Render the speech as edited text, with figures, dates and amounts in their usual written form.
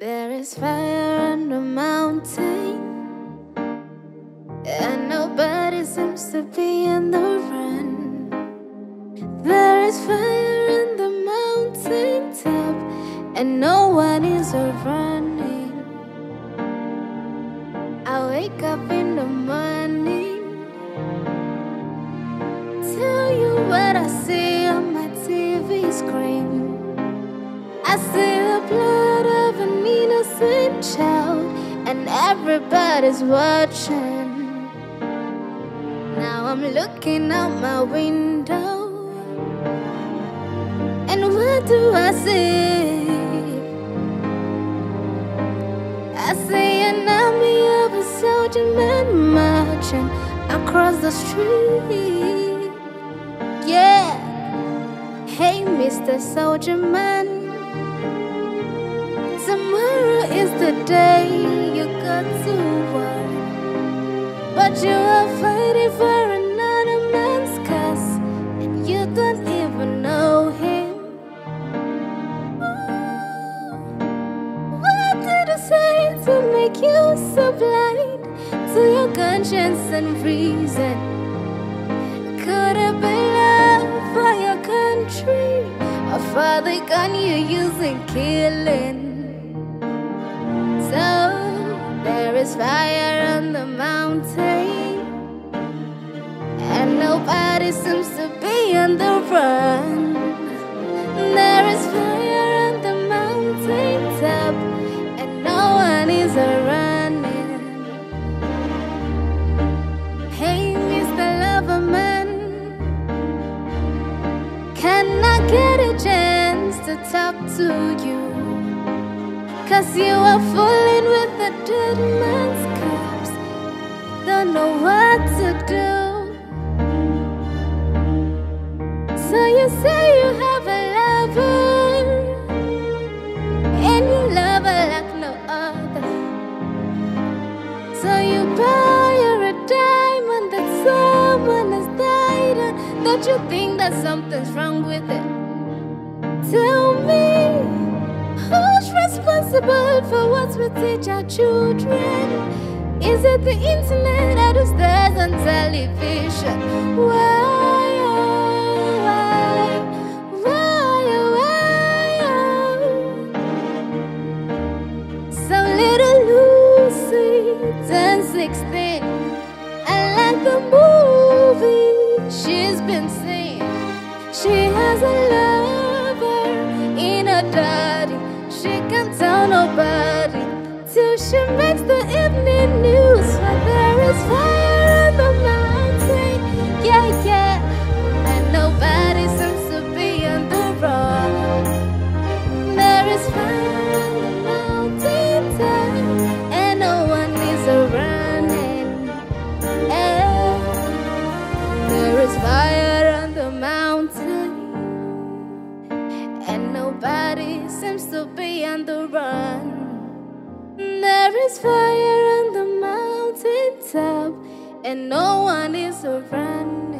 There is fire on the mountain, and nobody seems to be in the run. There is fire in the mountain top, and no one is running. I wake up in the morning, tell you what I see on my TV screen. I see the blood of an innocent child, and everybody's watching. Now I'm looking out my window, and what do I see? I see an army of a soldier man marching across the street. Yeah, hey Mr. Soldier Man, tomorrow is the day you got to work, but you are fighting for another man's cause, and you don't even know him. Ooh, what did I say to make you so blind to your conscience and reason? Could it be love for your country, or for the gun you use in killing? So there is fire on the mountain, and nobody seems to be on the run. There is fire on the mountain top, and no one is running. Hey Mr. Lover Man, can I get a chance to talk to you? 'Cause you are fooling with the dead man's corpse, don't know what to do. So you say you have a lover, and you love her like no other. So you buy her a diamond that someone has died on. Don't you think that something's wrong with it? Tell me, who's responsible for what we teach our children? Is it the internet or the stars on television? Why? So little Lucy turned 16, and like the movie she's been seeing, she has a lover in her daddy. She can't tell nobody till she makes the evening news. For there is fire on the mountain, yeah, yeah, and nobody seems to be on the road. There is fire on the mountain top, and no one is running. Yeah. There is fire on the mountain, and nobody seems to be on the run. There is fire on the mountain top, and no one is running.